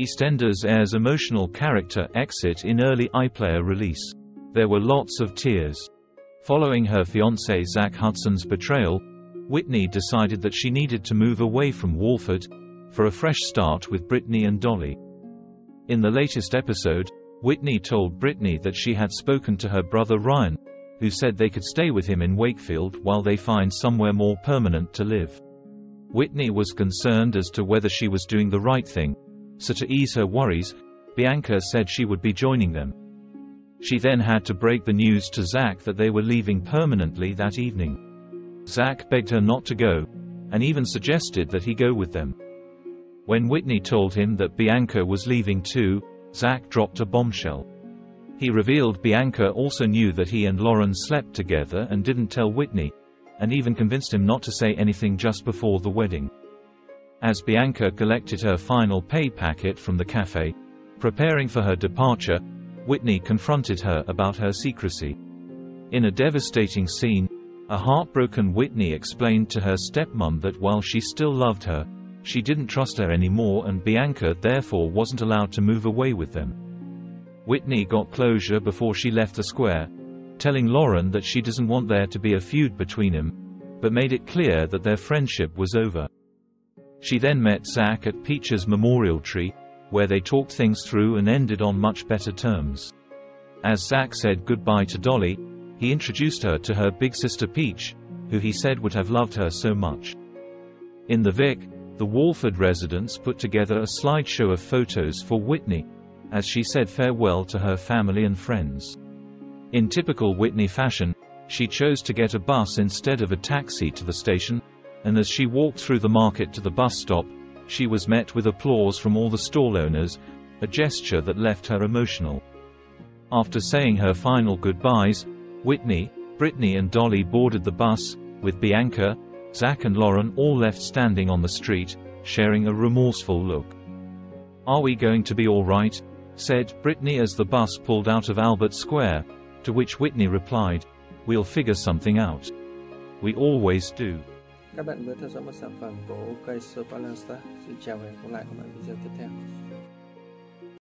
EastEnders airs emotional character exit in early iPlayer release. There were lots of tears. Following her fiancé Zack Hudson's betrayal, Whitney decided that she needed to move away from Walford, for a fresh start with Britney and Dolly. In the latest episode, Whitney told Britney that she had spoken to her brother Ryan, who said they could stay with him in Wakefield while they find somewhere more permanent to live. Whitney was concerned as to whether she was doing the right thing, so to ease her worries, Bianca said she would be joining them. She then had to break the news to Zack that they were leaving permanently that evening. Zack begged her not to go, and even suggested that he go with them. When Whitney told him that Bianca was leaving too, Zack dropped a bombshell. He revealed Bianca also knew that he and Lauren slept together and didn't tell Whitney, and even convinced him not to say anything just before the wedding. As Bianca collected her final pay packet from the cafe, preparing for her departure, Whitney confronted her about her secrecy. In a devastating scene, a heartbroken Whitney explained to her stepmom that while she still loved her, she didn't trust her anymore, and Bianca therefore wasn't allowed to move away with them. Whitney got closure before she left the square, telling Lauren that she doesn't want there to be a feud between them, but made it clear that their friendship was over. She then met Zack at Peach's memorial tree, where they talked things through and ended on much better terms. As Zack said goodbye to Dolly, he introduced her to her big sister Peach, who he said would have loved her so much. In the Vic, the Walford residents put together a slideshow of photos for Whitney, as she said farewell to her family and friends. In typical Whitney fashion, she chose to get a bus instead of a taxi to the station, and as she walked through the market to the bus stop, she was met with applause from all the stall owners, a gesture that left her emotional. After saying her final goodbyes, Whitney, Britney and Dolly boarded the bus, with Bianca, Zack and Lauren all left standing on the street, sharing a remorseful look. "Are we going to be all right?" said Britney as the bus pulled out of Albert Square, to which Whitney replied, "We'll figure something out. We always do." Các bạn vừa theo dõi một sản phẩm của OK Sir Palasta. Xin chào và hẹn gặp lại các bạn video tiếp theo.